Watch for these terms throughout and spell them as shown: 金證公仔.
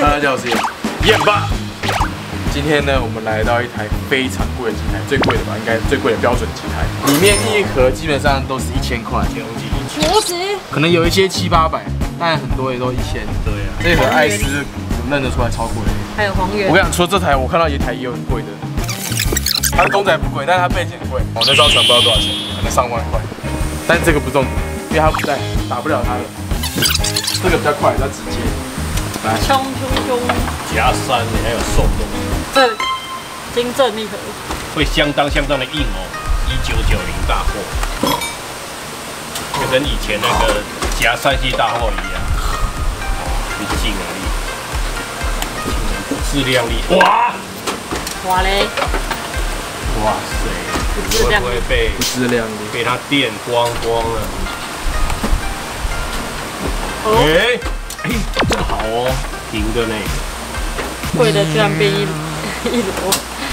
大家叫我是燕爸。今天呢，我们来到一台非常贵的机台，最贵的吧，应该最贵的标准机台。里面一壳基本上都是1000块，这种机求职，可能有一些700-800，但很多也都1000。对啊，这台艾斯认得出来超贵。还有黄源。我跟你说，这台我看到一台也有很贵的，它的公仔不贵，但是它背景很贵。我那艘船不知道多少钱，可能上万块。但这个不重点，因为它不在，打不了它了。 这个比较快，比较直接。来，冲冲冲！夹山的还有瘦的，这金正一盒，会相当的硬哦。1990大货，就跟以前那个夹山系大货一样，你技能力、质量力，哇嘞，哇塞，会不会被质量力被它电光了？ 哎，这个好哦，平的那个，贵的居然变一楼，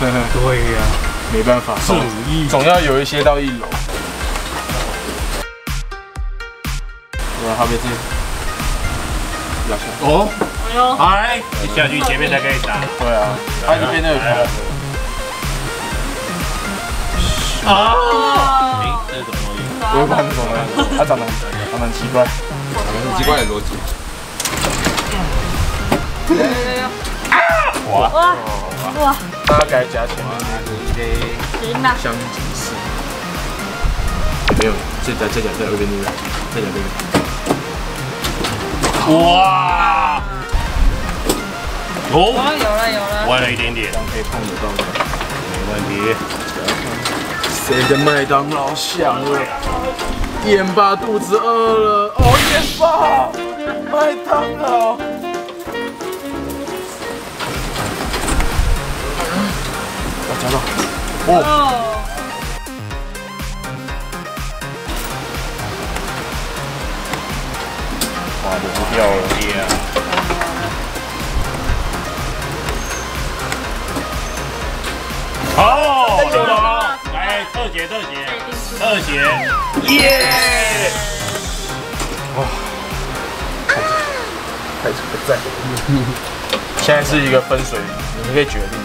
对呀，没办法，总要有一些到1楼。我后面进，要下哦，哎呦，哎，你下去前面才可以打，对啊，它这边那个，啊，这是什么东西？我也不看懂了，它长得很奇怪。 很奇怪的逻辑。哇！大概加起来应该将近是。没有，再讲在右边那个，再讲这个。哇！哦，有了，歪了一点点，这样可以碰得到的，没问题。谁的麦当劳响了？ 燕爸肚子饿了，哦，燕爸，麦当劳。大家好，哦。哇，都不掉了，爹啊！好，刘总，来特写。 耶！哇，太存在了。现在是一个分水岭，你们可以决定，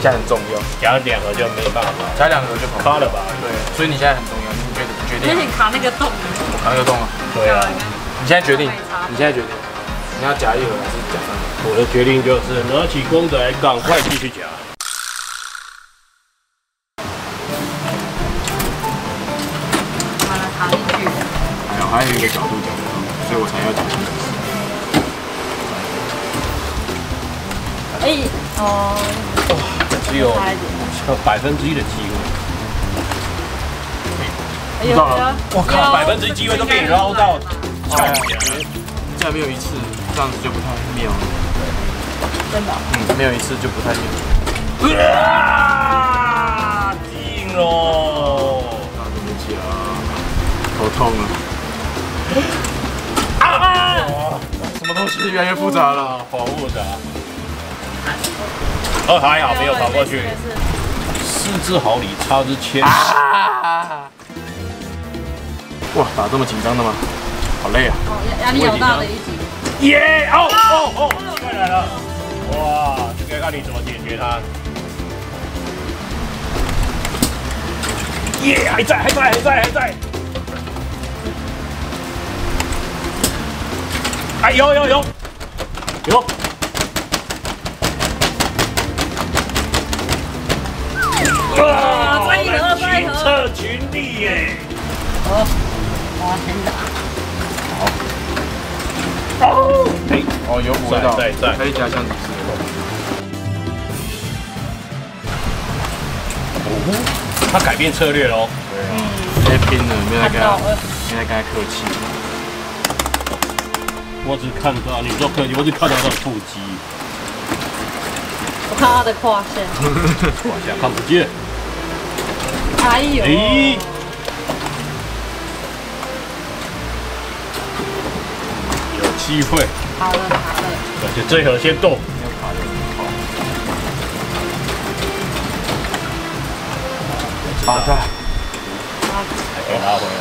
现在很重要。加两个就没办法，加两个就卡了吧？对，所以你现在很重要，你决定。你卡那个洞。我卡那个洞啊？对啊。你现在决定，你要夹一盒还是夹三盒？我的决定就是拿起公仔，赶快继续夹。 还有一个角度讲，所以我才要讲。哎、欸，哦，只有1%的机会。哎呀，我靠，1%机会都被你捞到，哎，再没有一次，这样子就不太妙了。真的？嗯，没有一次就不太妙。啊！进喽！那怎么讲？头痛了。 啊！什么东西越来越复杂了，好复杂。哦，还好没有跑过去。4只毫厘，差之千里。哇，打这么紧张的吗？好累啊！压力好大的一集。耶！哦，快来了！哇，这个看你怎么解决它。耶，还在。 哎，有！哇，群策群力耶！哦，哇，天哪！好，哦，哎，哦，有味道，在，可以加香子。哦，他改变策略喽。对啊，太拼了，没在跟他客气。 我只看到你做客气，我只看到他的腹肌。我看他的胯线。胯线看不见。哎呦！哎！有机会。好了。而且这盒先动。要卡的很好。8个。还可以拉回来。 哎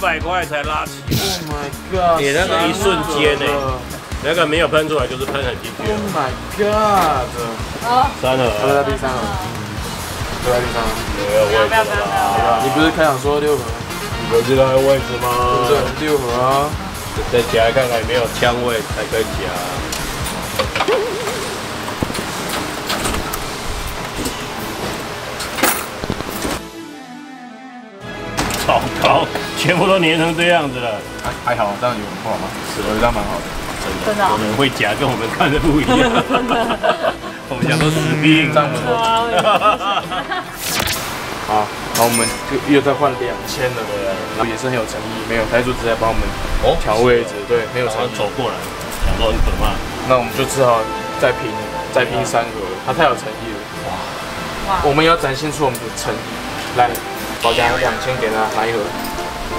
200块才拉起来。Oh my god！ 你那个一瞬间呢、欸，那个没有喷出来就是喷很进去。Oh my god！ 好，三盒，我在第三盒，我在第三盒。没有位置了。你不是开场说6盒？你不知道位置吗？对，6盒啊。再夹看看有没有枪位才可以夹。 糟糕，全部都粘成这样子了。还好，这样有很厚吗？是，这样蛮好的。真的，我们会夹，跟我们看的不一样。我们想说死命，这样很厚。好，然后我们又再换2000了，对不对？也是很有诚意，没有台主直接帮我们调位置，对，没有诚意走过来，想说很可怕。那我们就只好再拼3盒，他太有诚意了。哇，我们要展现出我们的诚意来。 包家2000给他拿一盒，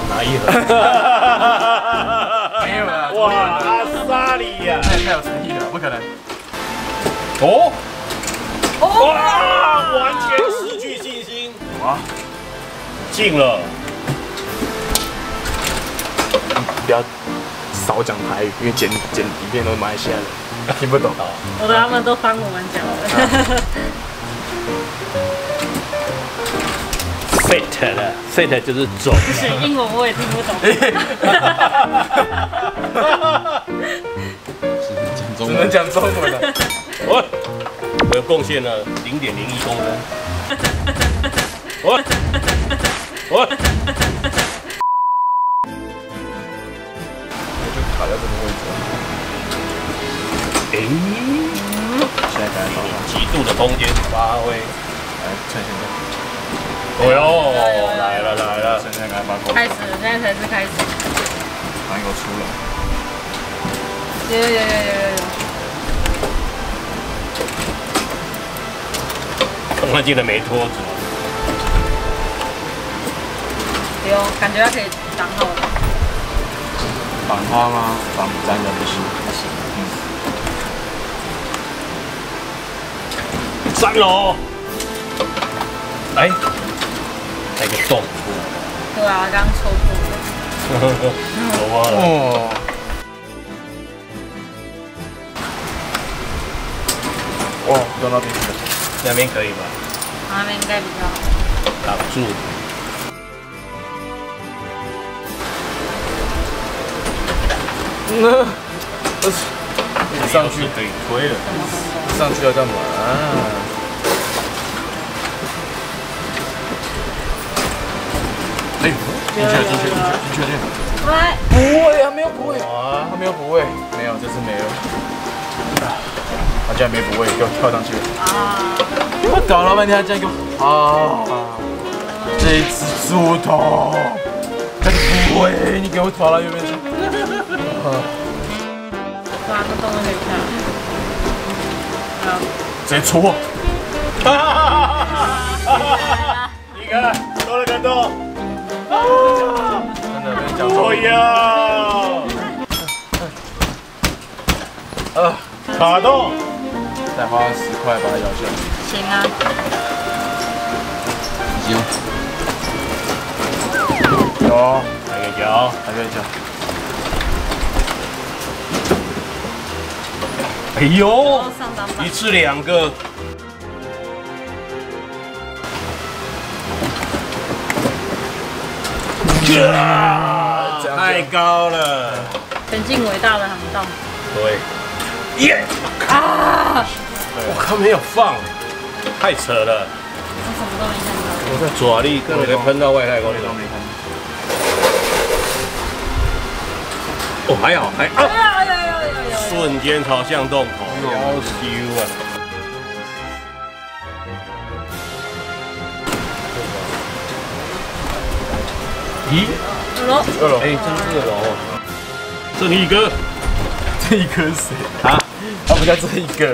拿一盒，没有了。哇，阿萨里呀，太有诚意了，不可能。哦，哇，完全失去信心。哇，进了。不要少讲台语，因为剪影片都马来西亚人听不懂。我的他们都帮我们讲了。fit 了 ，fit 就是走。不是英文我也听不懂。只能讲中文了。我又贡献了0.01公分。我就卡在这个位置了。现在赶紧极度的空间发挥，来趁现在。 哦哟，来了来了！现在才开始，现在才是开始。哪一个出了？有。我记得没拖住。有，感觉它可以挡好了。挡花吗？挡粘人不行。不行。嗯。3楼。哎。 那个洞，对啊，刚戳破了。戳破了。哦。哇，到那边去了，那边可以吧？那边应该比较好。挡住。那，你上去得推了，上去要干嘛？ 进去！不会啊，没有不会啊，他没有不会，没有，这次没有。他竟然没不会，给我跳上去！啊！我搞了半天，他竟然给我啊！这一只猪头，他不会，你给我跑到右边去！挖个洞给他，直接戳！你看，戳了个洞。 真的被讲中。哎呀！卡洞，再花10块把它摇下来。行啊。行。有，还可以摇，还可以摇。哎呦，1次2个。 太高了！前进伟大的航道。对。耶！啊！我靠，没有放，太扯了。我什么都没看到。我在抓力，根本没喷到外太空，都没看到。哦，还好，还啊！瞬间朝向洞口，要修啊！咦？2楼，哎，真是2楼。正义哥，这一颗谁啊？他不叫正义哥。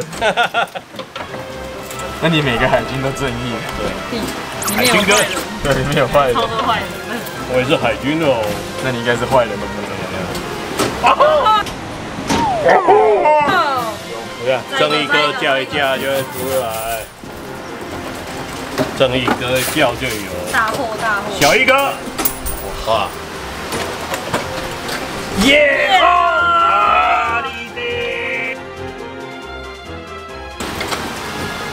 那你每个海军都正义，对。海军哥，对，里面有坏人。超多坏人。我也是海军哦，那你应该是坏人吧？怎么样？不要，正义哥叫一叫就会出来。正义哥叫就有。大祸大祸。小义哥。 哇！耶！哦，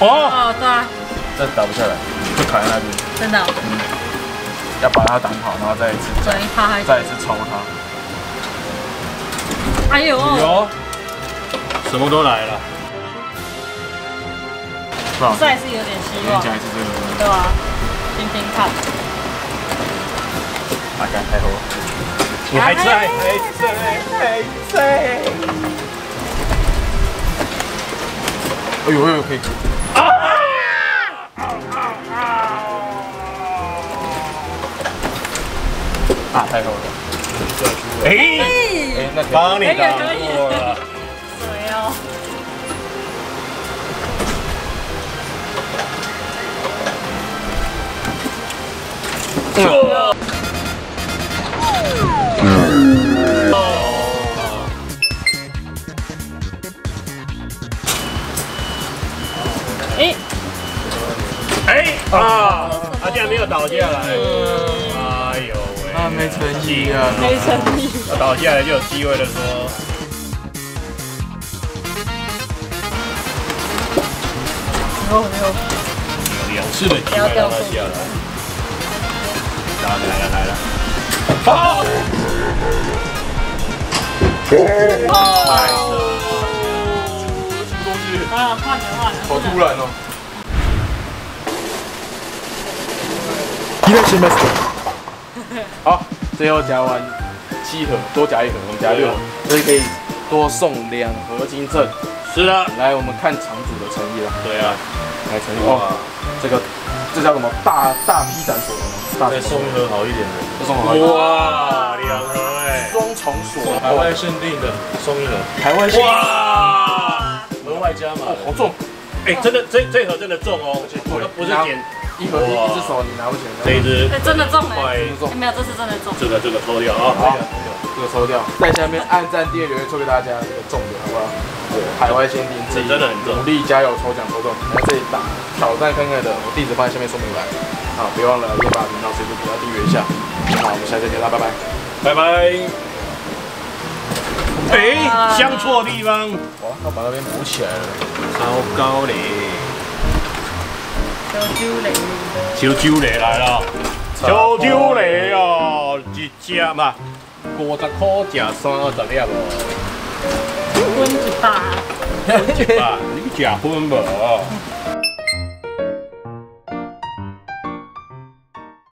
哦，对啊，这打不下来，就卡在那边。真的。嗯，要把它挡好，然后再一次抽它。哎呦！有，什么都来了。 这还是有点希望。再加一次这个。对啊，听听看。大概还好。你还在，还在。哎呦哎呦，可以。啊！啊！太好了。哎！那帮你打过了。谁呀？ 哎啊！他竟然没有倒下来！哎呦喂！他没诚意啊！没诚意！他倒下来就有机会了，说。两次的机会让他下来。 来了！好！啊，换了！好突然哦！好，最后夹完7盒，多夹1盒，我们夹6盒，所以可以多送2盒金证。是的，来我们看场主的诚意了。对啊，来诚意哦，这叫什么？大批斩首。 再送1盒好一点的，再送好一点。哇，2盒哎，双重锁，海外限定的送1盒，海外限定。哇，额外加嘛，好重，哎，真的这盒真的重哦，不是捡1盒一只手你拿不起来。这一只，哎，真的重哎，没有，这次真的重。这个抽掉啊，好，这个抽掉，在下面按赞、订阅、留言，抽给大家这个重点好不好？海外限定，真的很重，努力加油，抽奖抽中。来这一档挑战看看的，我地址放在下面说明栏。 好，别忘了要把频道随手给它订阅一下。好，我们下次再见啦，拜拜，拜拜。哎，相错地方，哇，要把那边补起来了，糟糕嘞！小酒雷来了，小酒雷哦，1只嘛，50块吃30粒哦。分100，你吃分无？